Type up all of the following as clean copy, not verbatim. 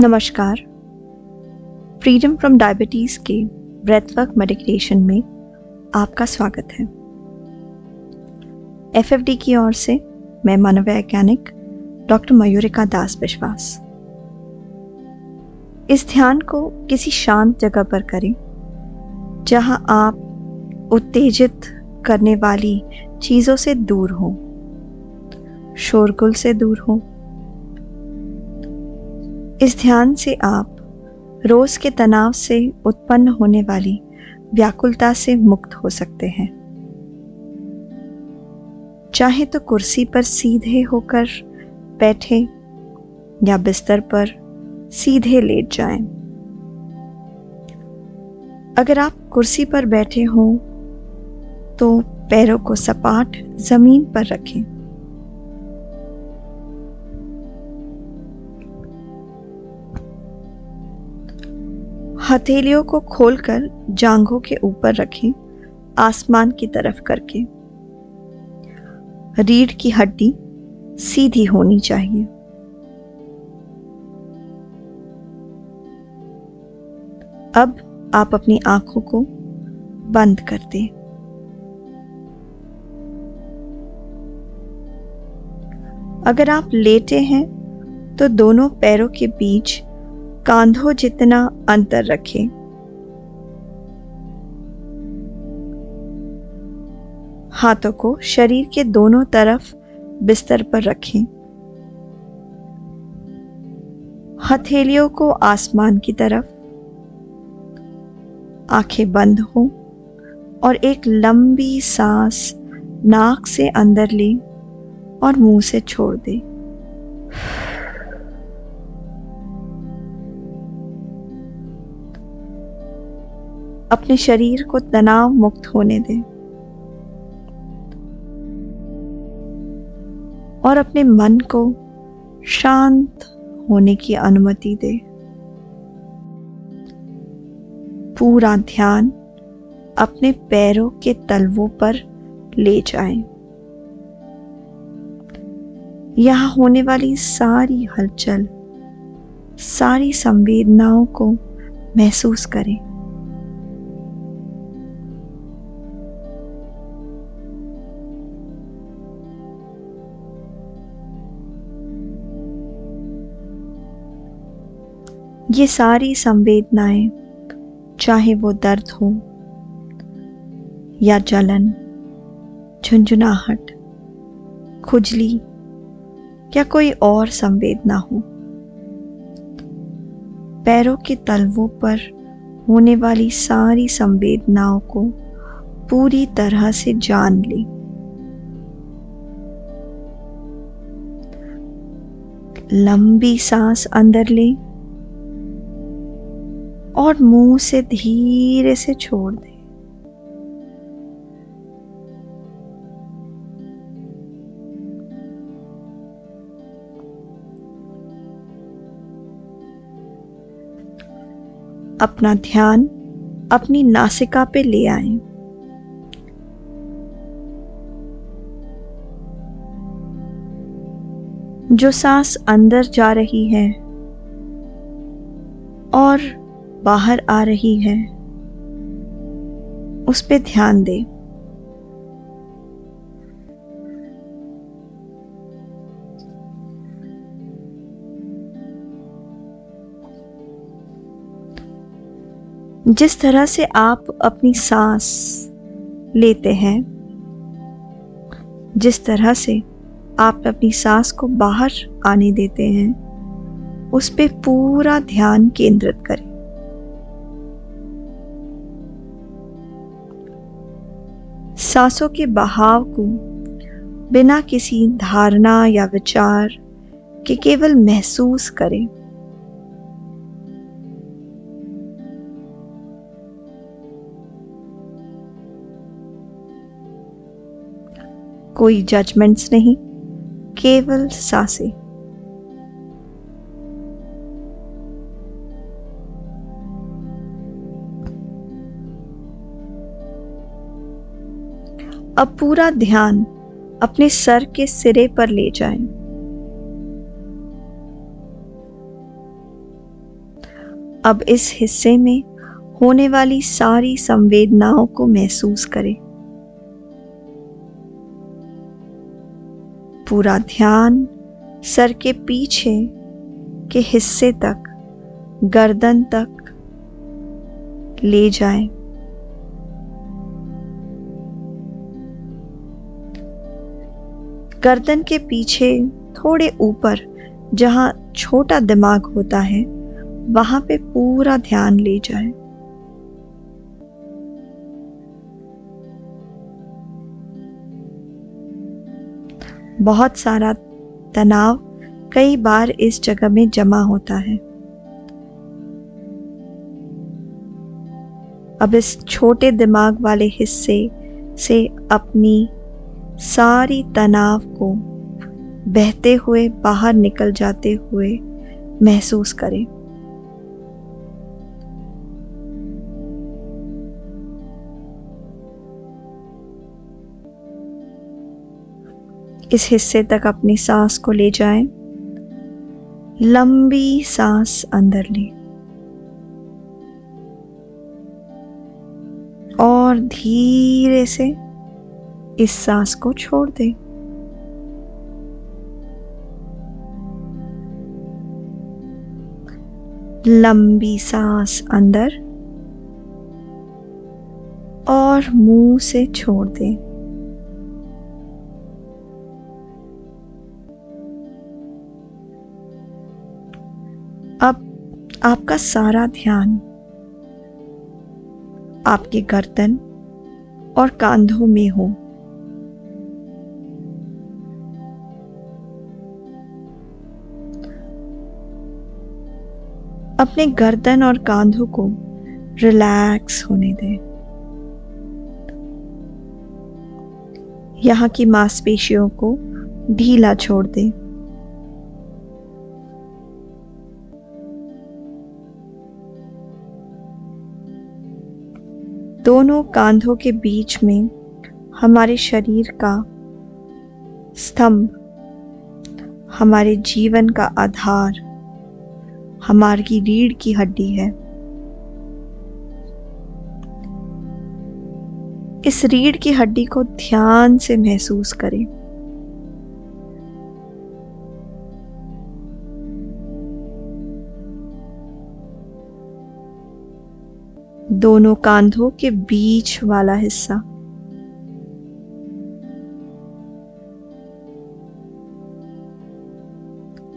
नमस्कार। Freedom from diabetes के ब्रेथवर्क meditation में आपका स्वागत है। एफएफडी की ओर से मैं मनोवैज्ञानिक डॉ. मयूरिका दास विश्वास। इस ध्यान को किसी शांत जगह पर करें जहां आप उत्तेजित करने वाली चीज़ों से दूर हों, शोरगुल से दूर हों। इस ध्यान से आप रोज के तनाव से उत्पन्न होने वाली व्याकुलता से मुक्त हो सकते हैं। चाहे तो कुर्सी पर सीधे होकर बैठे या बिस्तर पर सीधे लेट जाएं। अगर आप कुर्सी पर बैठे हों तो पैरों को सपाट जमीन पर रखें। हथेलियों को खोलकर जांघों के ऊपर रखें, आसमान की तरफ करके। रीढ़ की हड्डी सीधी होनी चाहिए। अब आप अपनी आंखों को बंद कर दें। अगर आप लेटे हैं तो दोनों पैरों के बीच कांधों जितना अंतर रखें। हाथों को शरीर के दोनों तरफ बिस्तर पर रखें। हथेलियों को आसमान की तरफ। आंखें बंद हों और एक लंबी सांस नाक से अंदर लें और मुंह से छोड़ दें। अपने शरीर को तनाव मुक्त होने दें और अपने मन को शांत होने की अनुमति दें। पूरा ध्यान अपने पैरों के तलवों पर ले जाएं। यहाँ होने वाली सारी हलचल, सारी संवेदनाओं को महसूस करें। ये सारी संवेदनाएं, चाहे वो दर्द हो या जलन, झुंझुनाहट, खुजली या कोई और संवेदना हो, पैरों के तलवों पर होने वाली सारी संवेदनाओं को पूरी तरह से जान लें। लंबी सांस अंदर लें और मुंह से धीरे से छोड़ दें। अपना ध्यान अपनी नासिका पे ले आएं। जो सांस अंदर जा रही है और बाहर आ रही है, उस पे ध्यान दें। जिस तरह से आप अपनी सांस लेते हैं, जिस तरह से आप अपनी सांस को बाहर आने देते हैं, उस पे पूरा ध्यान केंद्रित करें। सांसों के बहाव को बिना किसी धारणा या विचार के केवल महसूस करें। कोई जजमेंट्स नहीं, केवल सांसें। अब पूरा ध्यान अपने सर के सिरे पर ले जाएं। अब इस हिस्से में होने वाली सारी संवेदनाओं को महसूस करें। पूरा ध्यान सर के पीछे के हिस्से तक, गर्दन तक ले जाएं। गर्दन के पीछे थोड़े ऊपर जहां छोटा दिमाग होता है वहां पे पूरा ध्यान ले जाएं। बहुत सारा तनाव कई बार इस जगह में जमा होता है। अब इस छोटे दिमाग वाले हिस्से से अपनी सारी तनाव को बहते हुए बाहर निकल जाते हुए महसूस करें। इस हिस्से तक अपनी सांस को ले जाएं। लंबी सांस अंदर लें और धीरे से इस सांस को छोड़ दें। लंबी सांस अंदर और मुंह से छोड़ दें। अब आपका सारा ध्यान आपके गर्दन और कांधों में हो। अपने गर्दन और कांधों को रिलैक्स होने दें। यहाँ की मांसपेशियों को ढीला छोड़ दें। दोनों कांधों के बीच में हमारे शरीर का स्तंभ, हमारे जीवन का आधार, हमारी रीढ़ की हड्डी है। इस रीढ़ की हड्डी को ध्यान से महसूस करें। दोनों कांधों के बीच वाला हिस्सा,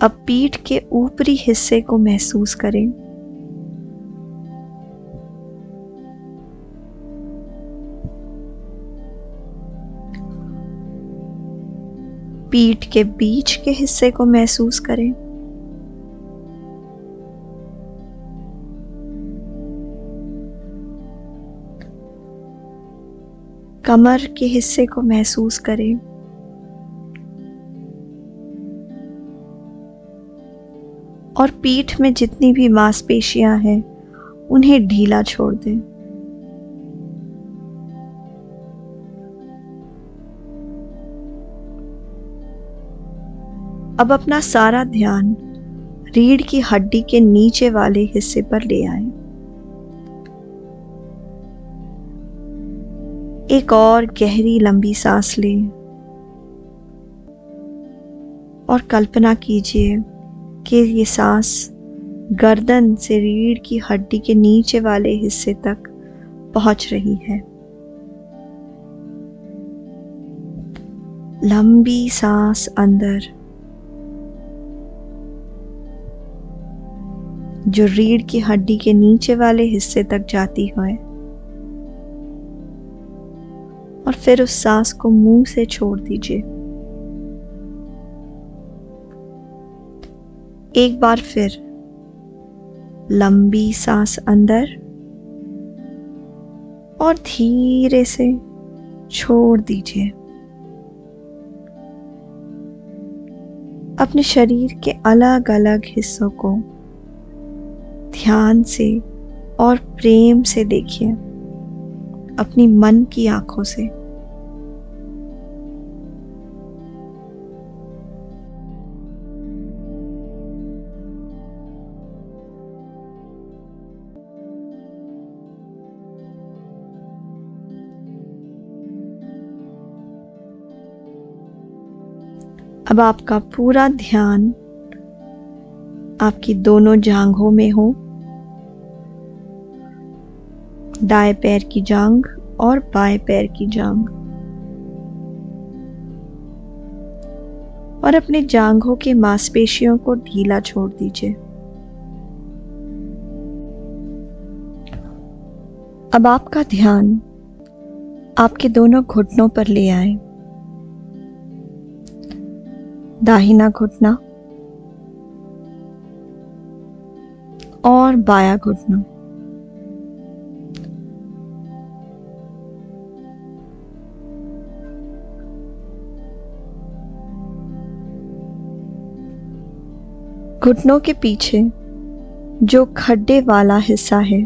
अब पीठ के ऊपरी हिस्से को महसूस करें। पीठ के बीच के हिस्से को महसूस करें। कमर के हिस्से को महसूस करें। और पीठ में जितनी भी मांसपेशियां हैं उन्हें ढीला छोड़ दें। अब अपना सारा ध्यान रीढ़ की हड्डी के नीचे वाले हिस्से पर ले आएं। एक और गहरी लंबी सांस लें और कल्पना कीजिए कि ये सांस गर्दन से रीढ़ की हड्डी के नीचे वाले हिस्से तक पहुंच रही है। लंबी सांस अंदर, जो रीढ़ की हड्डी के नीचे वाले हिस्से तक जाती है, और फिर उस सांस को मुंह से छोड़ दीजिए। एक बार फिर लंबी सांस अंदर और धीरे से छोड़ दीजिए। अपने शरीर के अलग अलग हिस्सों को ध्यान से और प्रेम से देखिए, अपनी मन की आंखों से। अब आपका पूरा ध्यान आपकी दोनों जांघों में हो, दाएं पैर की जांघ और बाएं पैर की जांघ, और अपने जांघों के मांसपेशियों को ढीला छोड़ दीजिए। अब आपका ध्यान आपके दोनों घुटनों पर ले आए। दाहिना घुटना और बायां घुटना। घुटनों के पीछे जो खड्डे वाला हिस्सा है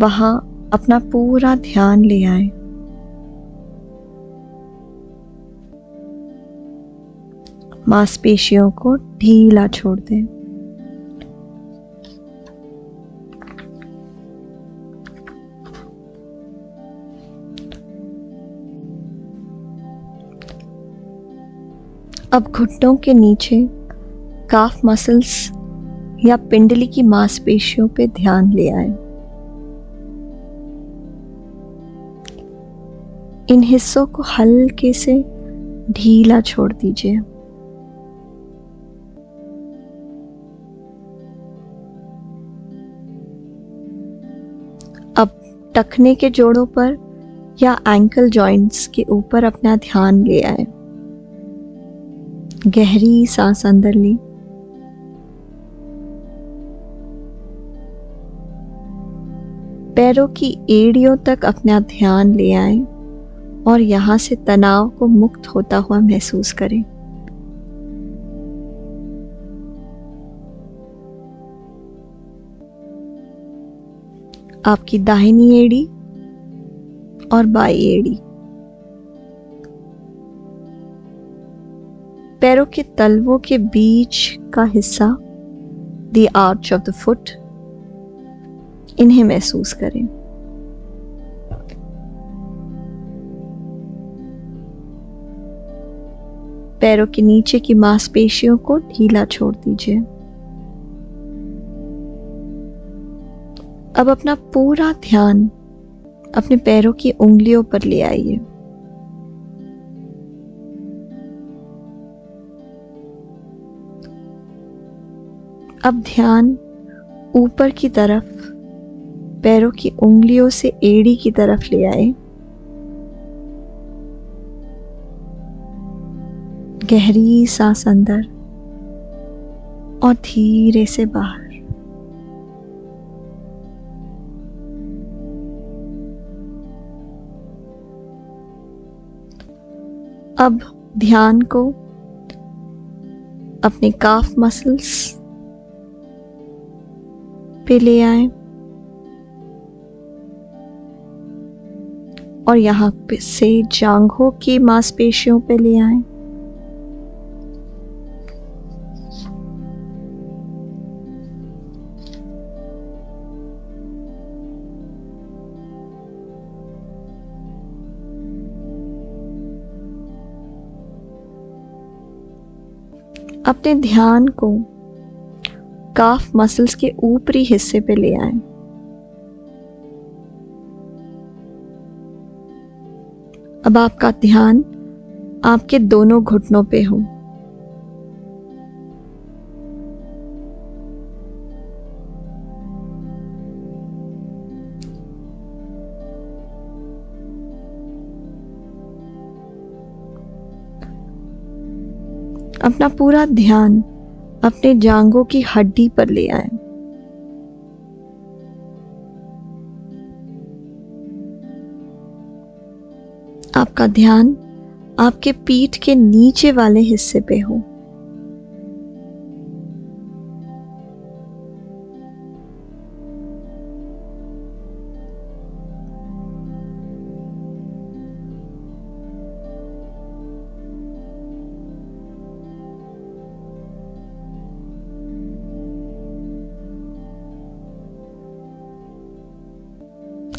वहां अपना पूरा ध्यान ले आए। मांसपेशियों को ढीला छोड़ दें। अब घुटनों के नीचे काफ मसल्स या पिंडली की मांसपेशियों पे ध्यान ले आए। इन हिस्सों को हल्के से ढीला छोड़ दीजिए। अब टखने के जोड़ों पर या एंकल जॉइंट्स के ऊपर अपना ध्यान ले आए। गहरी सांस अंदर लें की एड़ियों तक अपना ध्यान ले आए और यहां से तनाव को मुक्त होता हुआ महसूस करें। आपकी दाहिनी एड़ी और बाई एड़ी, पैरों के तलवों के बीच का हिस्सा, the arch of the foot, इन्हें महसूस करें। पैरों के नीचे की मांसपेशियों को ढीला छोड़ दीजिए। अब अपना पूरा ध्यान अपने पैरों की उंगलियों पर ले आइए। अब ध्यान ऊपर की तरफ पैरों की उंगलियों से एड़ी की तरफ ले आए। गहरी सांस अंदर और धीरे से बाहर। अब ध्यान को अपने काफ मसल्स पे ले आए और यहाँ से जांघों की मांसपेशियों पे ले आए। अपने ध्यान को काफ मसल्स के ऊपरी हिस्से पे ले आए अब आपका ध्यान आपके दोनों घुटनों पे हो। अपना पूरा ध्यान अपने जांघों की हड्डी पर ले आए। आपका ध्यान आपके पीठ के नीचे वाले हिस्से पे हो।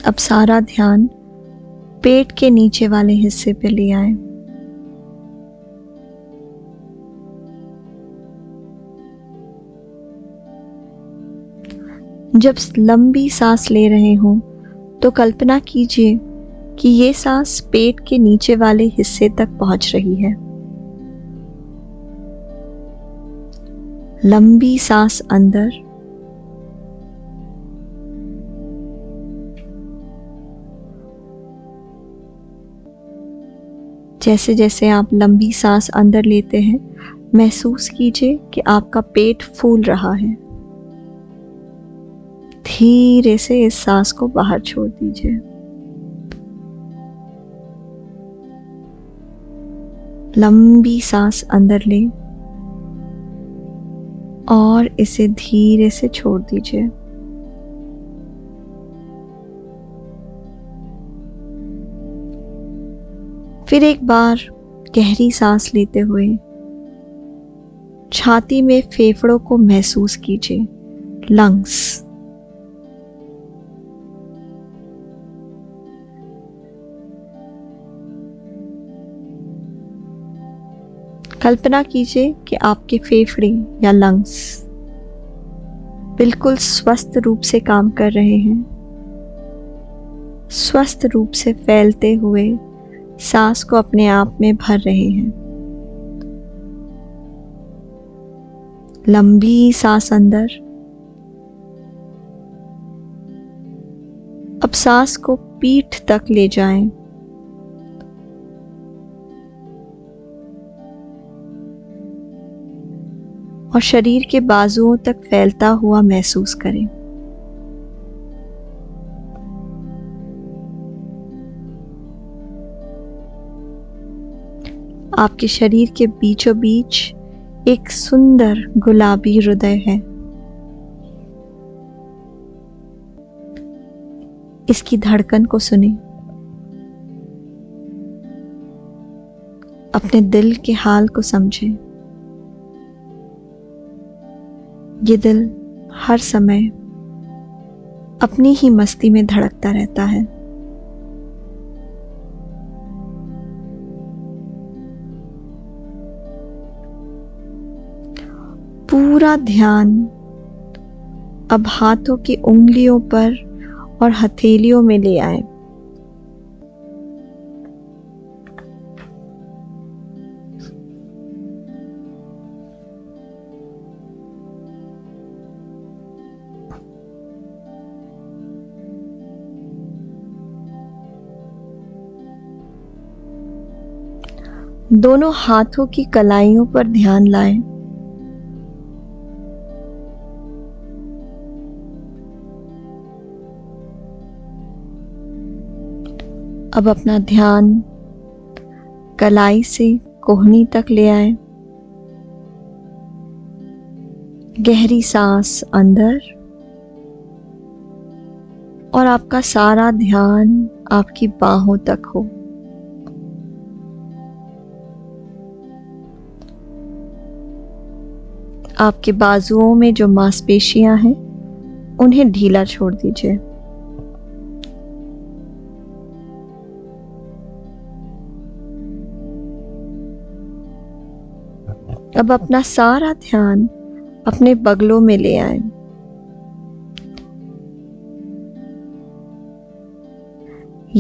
अब सारा ध्यान पेट के नीचे वाले हिस्से पे ले आए। जब लंबी सांस ले रहे हों तो कल्पना कीजिए कि ये सांस पेट के नीचे वाले हिस्से तक पहुंच रही है। लंबी सांस अंदर जैसे जैसे आप लंबी सांस अंदर लेते हैं महसूस कीजिए कि आपका पेट फूल रहा है। धीरे से इस सांस को बाहर छोड़ दीजिए। लंबी सांस अंदर लें और इसे धीरे से छोड़ दीजिए। फिर एक बार गहरी सांस लेते हुए छाती में फेफड़ों को महसूस कीजिए, लंग्स। कल्पना कीजिए कि आपके फेफड़े या लंग्स बिल्कुल स्वस्थ रूप से काम कर रहे हैं, स्वस्थ रूप से फैलते हुए सांस को अपने आप में भर रहे हैं। लंबी सांस अंदर। अब सांस को पीठ तक ले जाएं। और शरीर के बाजुओं तक फैलता हुआ महसूस करें। आपके शरीर के बीचों बीच एक सुंदर गुलाबी हृदय है। इसकी धड़कन को सुनें। अपने दिल के हाल को समझें। ये दिल हर समय अपनी ही मस्ती में धड़कता रहता है। पूरा ध्यान अब हाथों की उंगलियों पर और हथेलियों में ले आए। दोनों हाथों की कलाइयों पर ध्यान लाएं। अब अपना ध्यान कलाई से कोहनी तक ले आए। गहरी सांस अंदर और आपका सारा ध्यान आपकी बाहों तक हो। आपके बाजुओं में जो मांसपेशियां हैं उन्हें ढीला छोड़ दीजिए। अब अपना सारा ध्यान अपने बगलों में ले आए।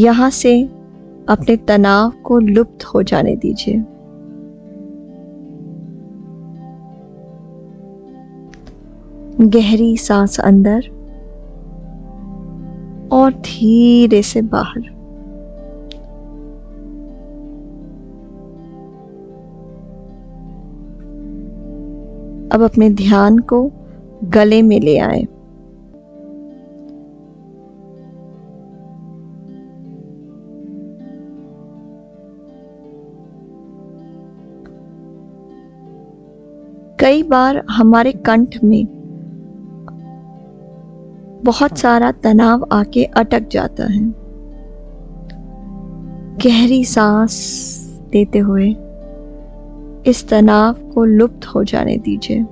यहां से अपने तनाव को लुप्त हो जाने दीजिए। गहरी सांस अंदर और धीरे से बाहर। अब अपने ध्यान को गले में ले आए। कई बार हमारे कंठ में बहुत सारा तनाव आके अटक जाता है। गहरी सांस लेते हुए इस तनाव को लुप्त हो जाने दीजिए।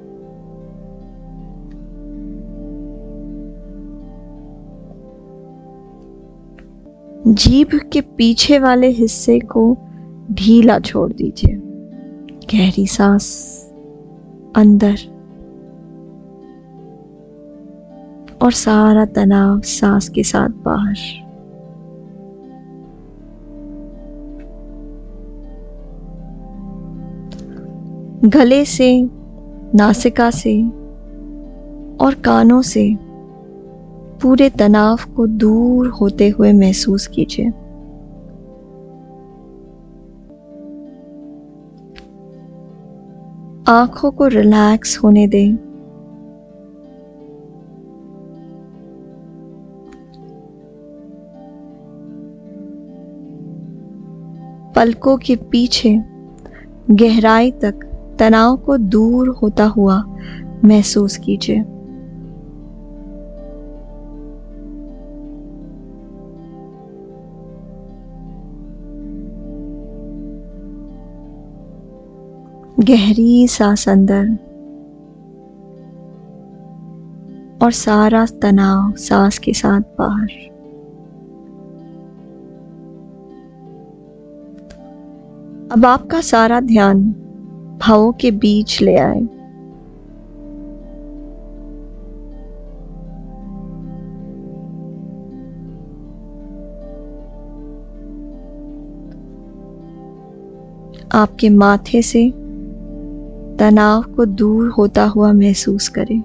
जीभ के पीछे वाले हिस्से को ढीला छोड़ दीजिए। गहरी सांस अंदर और सारा तनाव सांस के साथ बाहर। गले से, नासिका से और कानों से पूरे तनाव को दूर होते हुए महसूस कीजिए। आंखों को रिलैक्स होने दें। पलकों के पीछे गहराई तक तनाव को दूर होता हुआ महसूस कीजिए। गहरी सांस अंदर और सारा तनाव सांस के साथ बाहर। अब आपका सारा ध्यान भावों के बीच ले आए। आपके माथे से तनाव को दूर होता हुआ महसूस करें।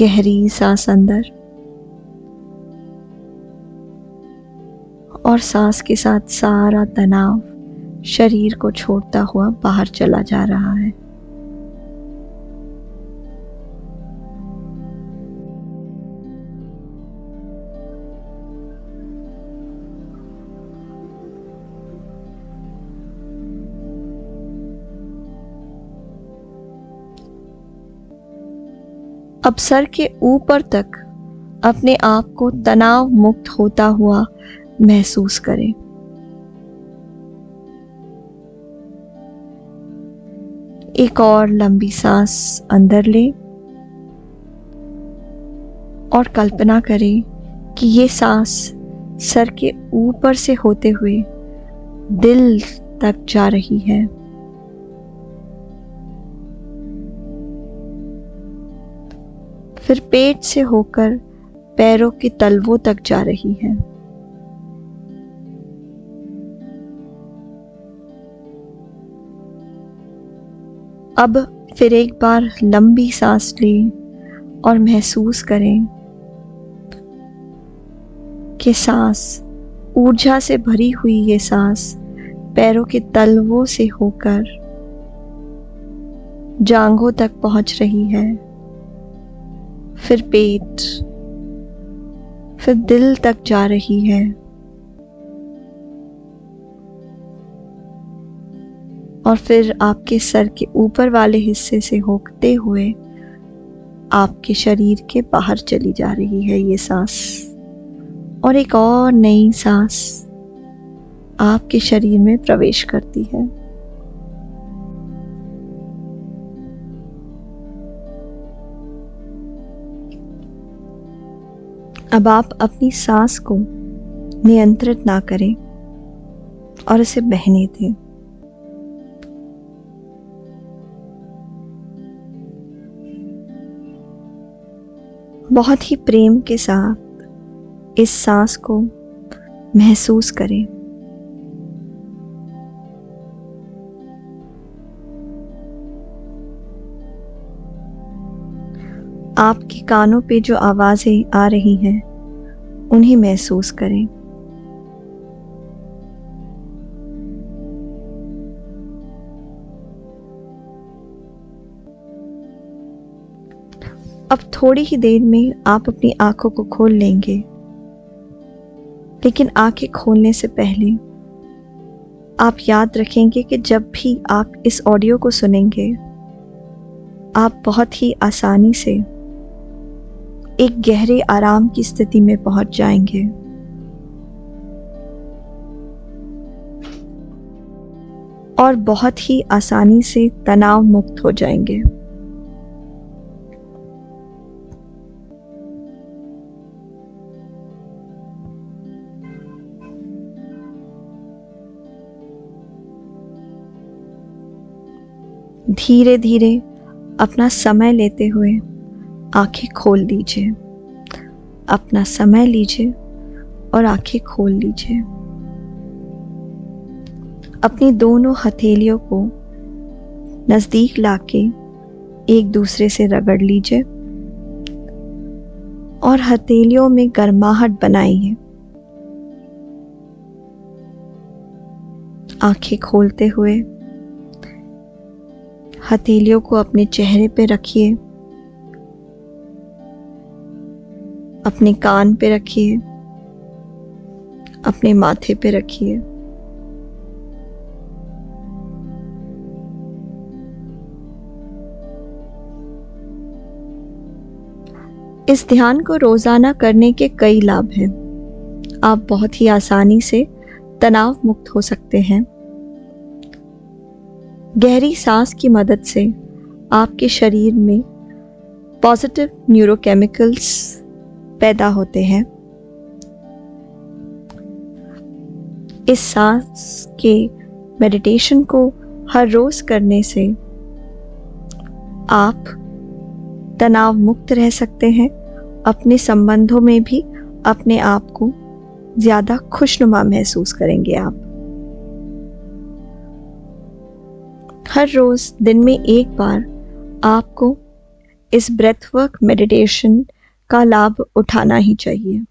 गहरी सांस अंदर और सांस के साथ सारा तनाव शरीर को छोड़ता हुआ बाहर चला जा रहा है। अब सर के ऊपर तक अपने आप को तनाव मुक्त होता हुआ महसूस करें। एक और लंबी सांस अंदर लें और कल्पना करें कि ये सांस सर के ऊपर से होते हुए दिल तक जा रही है। फिर पेट से होकर पैरों के तलवों तक जा रही है। अब फिर एक बार लंबी सांस लें और महसूस करें कि सांस ऊर्जा से भरी हुई ये सांस पैरों के तलवों से होकर जांघों तक पहुंच रही है, फिर पेट, फिर दिल तक जा रही है और फिर आपके सर के ऊपर वाले हिस्से से होते हुए आपके शरीर के बाहर चली जा रही है ये सांस। और एक और नई सांस आपके शरीर में प्रवेश करती है। अब आप अपनी सांस को नियंत्रित ना करें और इसे बहने दें। बहुत ही प्रेम के साथ इस सांस को महसूस करें। आपके कानों पे जो आवाजें आ रही हैं उन्हें महसूस करें। अब थोड़ी ही देर में आप अपनी आंखों को खोल लेंगे, लेकिन आंखें खोलने से पहले आप याद रखेंगे कि जब भी आप इस ऑडियो को सुनेंगे आप बहुत ही आसानी से एक गहरे आराम की स्थिति में पहुंच जाएंगे। और बहुत ही आसानी से तनाव मुक्त हो जाएंगे। धीरे धीरे अपना समय लेते हुए आंखें खोल दीजिए। अपना समय लीजिए और आंखें खोल लीजिए। अपनी दोनों हथेलियों को नजदीक लाके एक दूसरे से रगड़ लीजिए और हथेलियों में गर्माहट बनाइए। आंखें खोलते हुए हथेलियों को अपने चेहरे पे रखिए, अपने कान पे रखिए, अपने माथे पे रखिए। इस ध्यान को रोजाना करने के कई लाभ हैं। आप बहुत ही आसानी से तनाव मुक्त हो सकते हैं। गहरी सांस की मदद से आपके शरीर में पॉजिटिव न्यूरोकेमिकल्स पैदा होते हैं। इस सांस के मेडिटेशन को हर रोज करने से आप तनाव मुक्त रह सकते हैं। अपने संबंधों में भी अपने आप को ज्यादा खुशनुमा महसूस करेंगे। आप हर रोज दिन में एक बार आपको इस ब्रेथ वर्क मेडिटेशन का लाभ उठाना ही चाहिए।